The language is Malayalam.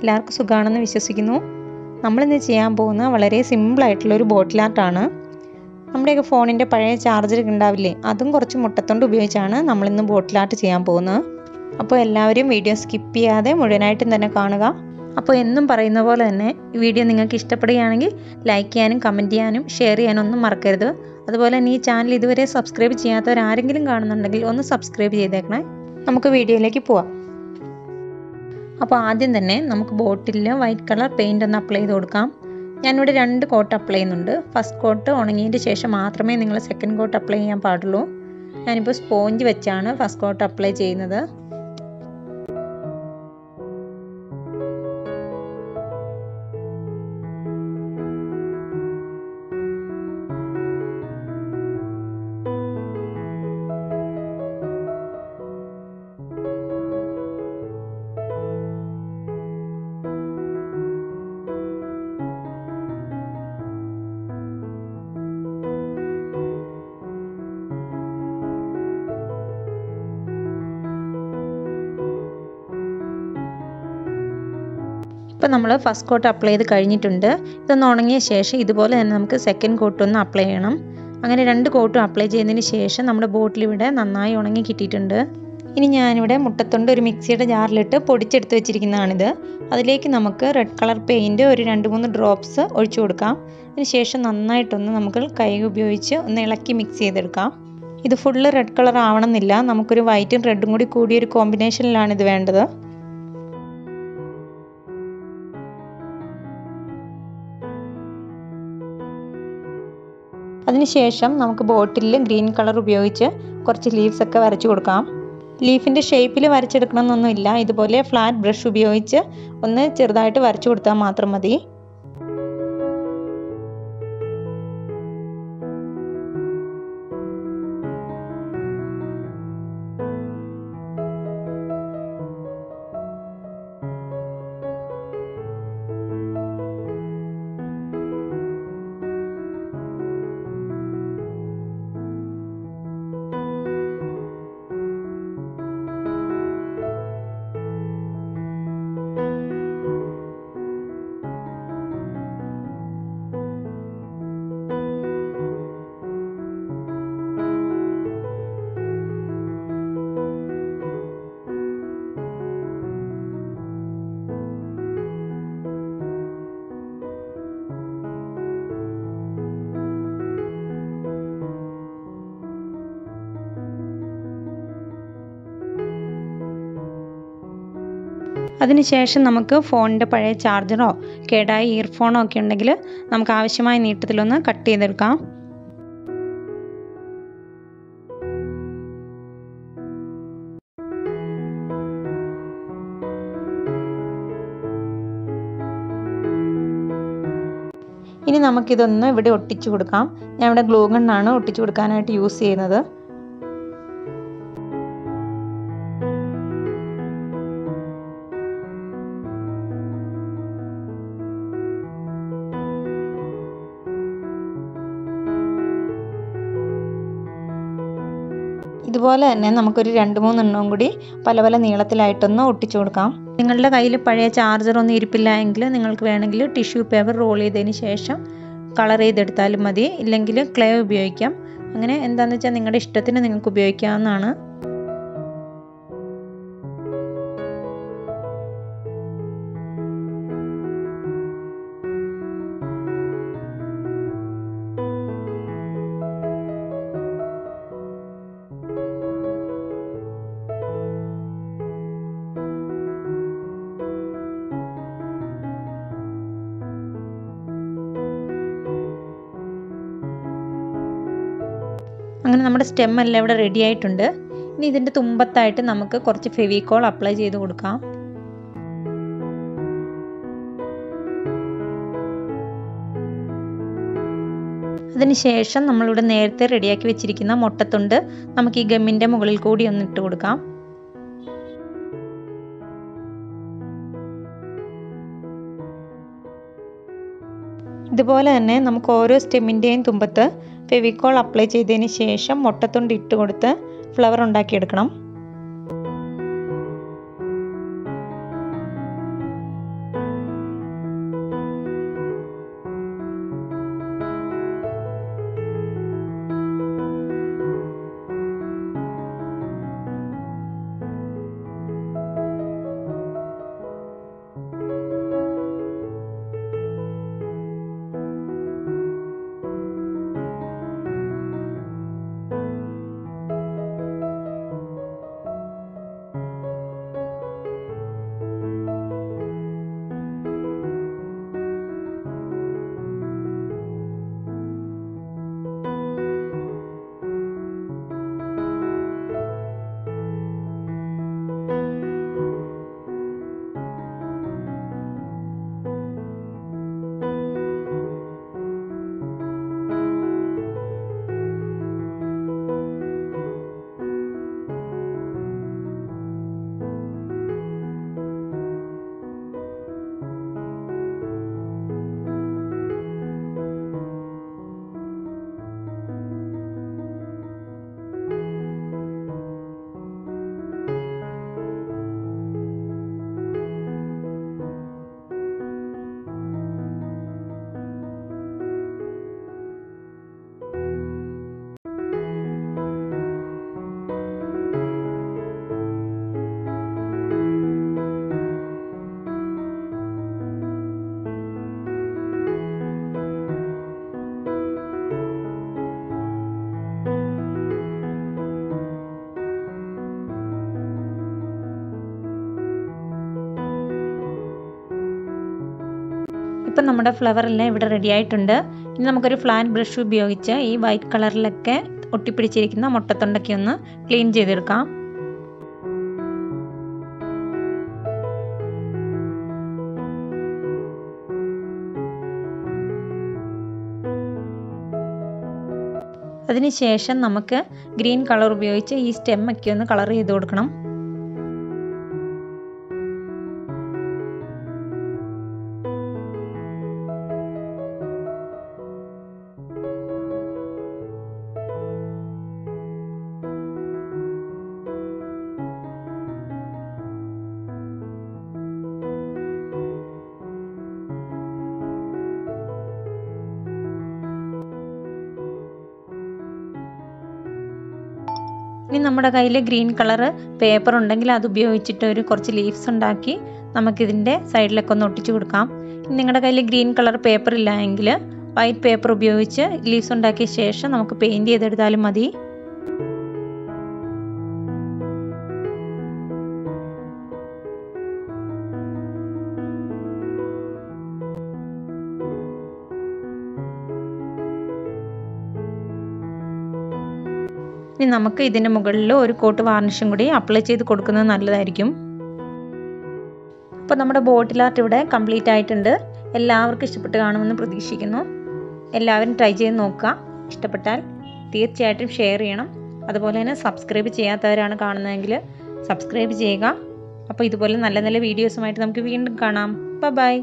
എല്ലാവർക്കും സുഖമാണെന്ന് വിശ്വസിക്കുന്നു. നമ്മളിന്ന് ചെയ്യാൻ പോകുന്ന വളരെ സിമ്പിളായിട്ടുള്ളൊരു ബോട്ടിൽ ആർട്ടാണ്. നമ്മുടെയൊക്കെ ഫോണിൻ്റെ പഴയ ചാർജർ ഉണ്ടാവില്ലേ, അതും കുറച്ച് മുട്ടത്തൊണ്ട് ഉപയോഗിച്ചാണ് നമ്മളിന്ന് ബോട്ടിൽ ആർട്ട് ചെയ്യാൻ പോകുന്നത്. അപ്പോൾ എല്ലാവരും വീഡിയോ സ്കിപ്പ് ചെയ്യാതെ മുഴുവനായിട്ടും തന്നെ കാണുക. അപ്പോൾ എന്നും പറയുന്ന പോലെ തന്നെ ഈ വീഡിയോ നിങ്ങൾക്ക് ഇഷ്ടപ്പെടുകയാണെങ്കിൽ ലൈക്ക് ചെയ്യാനും കമൻറ്റ് ചെയ്യാനും ഷെയർ ചെയ്യാനും ഒന്നും മറക്കരുത്. അതുപോലെ തന്നെ ഈ ചാനൽ ഇതുവരെ സബ്സ്ക്രൈബ് ചെയ്യാത്തവരാരെങ്കിലും കാണുന്നുണ്ടെങ്കിൽ ഒന്ന് സബ്സ്ക്രൈബ് ചെയ്തേക്കണേ. നമുക്ക് വീഡിയോയിലേക്ക് പോവാം. അപ്പോൾ ആദ്യം തന്നെ നമുക്ക് ബോട്ടിലിൽ വൈറ്റ് കളർ പെയിൻ്റ് ഒന്ന് അപ്ലൈ ചെയ്ത് കൊടുക്കാം. ഞാനിവിടെ 2 കോട്ട് അപ്ലൈ ചെയ്യുന്നുണ്ട്. ഫസ്റ്റ് കോട്ട് ഉണങ്ങിയതിൻ്റെ ശേഷം മാത്രമേ നിങ്ങൾ സെക്കൻഡ് കോട്ട് അപ്ലൈ ചെയ്യാൻ പാടുള്ളൂ. ഞാനിപ്പോൾ സ്പോഞ്ച് വെച്ചാണ് ഫസ്റ്റ് കോട്ട് അപ്ലൈ ചെയ്യുന്നത്. ഇപ്പോൾ നമ്മൾ ഫസ്റ്റ് കോട്ട് അപ്ലൈ ചെയ്ത് കഴിഞ്ഞിട്ടുണ്ട്. ഇതൊന്ന് ഉണങ്ങിയ ശേഷം ഇതുപോലെ തന്നെ നമുക്ക് സെക്കൻഡ് കോട്ടൊന്ന് അപ്ലൈ ചെയ്യണം. അങ്ങനെ 2 കോട്ടും അപ്ലൈ ചെയ്തതിന് ശേഷം നമ്മുടെ ബോട്ടിൽ ഇവിടെ നന്നായി ഉണങ്ങി കിട്ടിയിട്ടുണ്ട്. ഇനി ഞാനിവിടെ മുട്ടത്തൊണ്ട് ഒരു മിക്സിയുടെ ജാറിലിട്ട് പൊടിച്ചെടുത്ത് വെച്ചിരിക്കുന്നതാണിത്. അതിലേക്ക് നമുക്ക് റെഡ് കളർ പെയിൻറ്റ് ഒരു 2-3 ഡ്രോപ്സ് ഒഴിച്ചു കൊടുക്കാം. അതിനുശേഷം നന്നായിട്ടൊന്ന് നമുക്ക് കൈ ഉപയോഗിച്ച് ഒന്ന് ഇളക്കി മിക്സ് ചെയ്തെടുക്കാം. ഇത് ഫുള്ള് റെഡ് കളർ ആവണമെന്നില്ല, നമുക്കൊരു വൈറ്റും റെഡും കൂടിയൊരു കോമ്പിനേഷനിലാണ് ഇത് വേണ്ടത്. അതിനുശേഷം നമുക്ക് ബോട്ടിലിൽ ഗ്രീൻ കളർ ഉപയോഗിച്ച് കുറച്ച് ലീവ്സ് ഒക്കെ വരച്ചു കൊടുക്കാം. ലീഫിൻ്റെ ഷേപ്പിൽ വരച്ചെടുക്കണമെന്നൊന്നുമില്ല, ഇതുപോലെ ഫ്ലാറ്റ് ബ്രഷ് ഉപയോഗിച്ച് ഒന്ന് ചെറുതായിട്ട് വരച്ചു കൊടുത്താൽ മാത്രം മതി. അതിനുശേഷം നമുക്ക് ഫോണിൻ്റെ പഴയ ചാർജറോ കേടായ ഇയർഫോണോ ഒക്കെ ഉണ്ടെങ്കിൽ നമുക്ക് ആവശ്യമായ നീട്ടത്തിലൊന്ന് കട്ട് ചെയ്തെടുക്കാം. ഇനി നമുക്കിതൊന്ന് ഇവിടെ ഒട്ടിച്ചു കൊടുക്കാം. ഞാൻ ഇവിടെ ഗ്ലൂ ഗണ്ണാണ് ഒട്ടിച്ചു കൊടുക്കാനായിട്ട് യൂസ് ചെയ്യുന്നത്. ഇതുപോലെ തന്നെ നമുക്കൊരു 2-3 എണ്ണവും കൂടി പല പല നീളത്തിലായിട്ടൊന്ന് ഒട്ടിച്ചു കൊടുക്കാം. നിങ്ങളുടെ കയ്യിൽ പഴയ ചാർജറൊന്നും ഇരിപ്പില്ല എങ്കിൽ നിങ്ങൾക്ക് വേണമെങ്കിൽ ടിഷ്യൂ പേപ്പർ റോൾ ചെയ്തതിന് ശേഷം കളർ ചെയ്തെടുത്താലും മതി, ഇല്ലെങ്കിൽ ക്ലേ ഉപയോഗിക്കാം. അങ്ങനെ എന്താണെന്ന് വെച്ചാൽ നിങ്ങളുടെ ഇഷ്ടത്തിന് നിങ്ങൾക്ക് ഉപയോഗിക്കാവുന്നതാണ്. അങ്ങനെ നമ്മുടെ സ്റ്റെമ്മെല്ലാം ഇവിടെ റെഡി ആയിട്ടുണ്ട്. ഇനി ഇതിൻ്റെ തുമ്പത്തായിട്ട് നമുക്ക് കുറച്ച് ഫെവിക്കോൾ അപ്ലൈ ചെയ്ത് കൊടുക്കാം. അതിനുശേഷം നമ്മളിവിടെ നേരത്തെ റെഡിയാക്കി വെച്ചിരിക്കുന്ന മുട്ടത്തുണ്ട് നമുക്ക് ഈ ഗമ്മിൻ്റെ മുകളിൽ കൂടി ഒന്ന് ഇട്ട് കൊടുക്കാം. ഇതുപോലെ തന്നെ നമുക്ക് ഓരോ സ്റ്റെമ്മിൻ്റെയും തുമ്പത്ത് ഫെവിക്കോൾ അപ്ലൈ ചെയ്തതിന് ശേഷം മുട്ടത്തൊണ്ട് ഇട്ട് കൊടുത്ത് ഫ്ലവർ ഉണ്ടാക്കിയെടുക്കണം. ഇപ്പോ നമ്മുടെ ഫ്ലവർ എല്ലാം ഇവിടെ റെഡി ആയിട്ടുണ്ട്. ഇനി നമുക്ക് ഒരു ഫ്ലാൻ ബ്രഷ് ഉപയോഗിച്ച് ഈ വൈറ്റ് കളറിലൊക്കെ ഒട്ടിപ്പിടിച്ചിരിക്കുന്ന മുട്ടത്തൊണ്ടൊക്കെ ഒന്ന് ക്ലീൻ ചെയ്തെടുക്കാം. അതിനുശേഷം നമുക്ക് ഗ്രീൻ കളർ ഉപയോഗിച്ച് ഈ സ്റ്റെമ്മൊക്കെ ഒന്ന് കളർ ചെയ്ത് കൊടുക്കണം. ഇനി നമ്മുടെ കയ്യിൽ ഗ്രീൻ കളർ പേപ്പർ ഉണ്ടെങ്കിൽ അത് ഉപയോഗിച്ചിട്ട് ഒരു കുറച്ച് ലീവ്സ് ഉണ്ടാക്കി നമുക്കിതിൻ്റെ സൈഡിലൊക്കെ ഒന്ന് ഒട്ടിച്ചു കൊടുക്കാം. നിങ്ങളുടെ കയ്യിൽ ഗ്രീൻ കളർ പേപ്പർ ഇല്ല എങ്കിൽ വൈറ്റ് പേപ്പർ ഉപയോഗിച്ച് ലീവ്സ് ഉണ്ടാക്കിയ ശേഷം നമുക്ക് പെയിൻറ്റ് ചെയ്തെടുത്താലും മതി. ഇനി നമുക്ക് ഇതിൻ്റെ മുകളിൽ ഒരു കോട്ട് വാർണിഷും കൂടി അപ്ലൈ ചെയ്ത് കൊടുക്കുന്നത് നല്ലതായിരിക്കും. അപ്പോൾ നമ്മുടെ ബോട്ടിൽ ആർട്ട് ഇവിടെ കംപ്ലീറ്റ് ആയിട്ടുണ്ട്. എല്ലാവർക്കും ഇഷ്ടപ്പെട്ട് കാണുമെന്ന് പ്രതീക്ഷിക്കുന്നു. എല്ലാവരും ട്രൈ ചെയ്ത് നോക്കുക. ഇഷ്ടപ്പെട്ടാൽ തീർച്ചയായിട്ടും ഷെയർ ചെയ്യണം. അതുപോലെ തന്നെ സബ്സ്ക്രൈബ് ചെയ്യാത്തവരാണ് കാണുന്നതെങ്കിൽ സബ്സ്ക്രൈബ് ചെയ്യുക. അപ്പോൾ ഇതുപോലെ നല്ല നല്ല വീഡിയോസുമായിട്ട് നമുക്ക് വീണ്ടും കാണാം. ബൈ.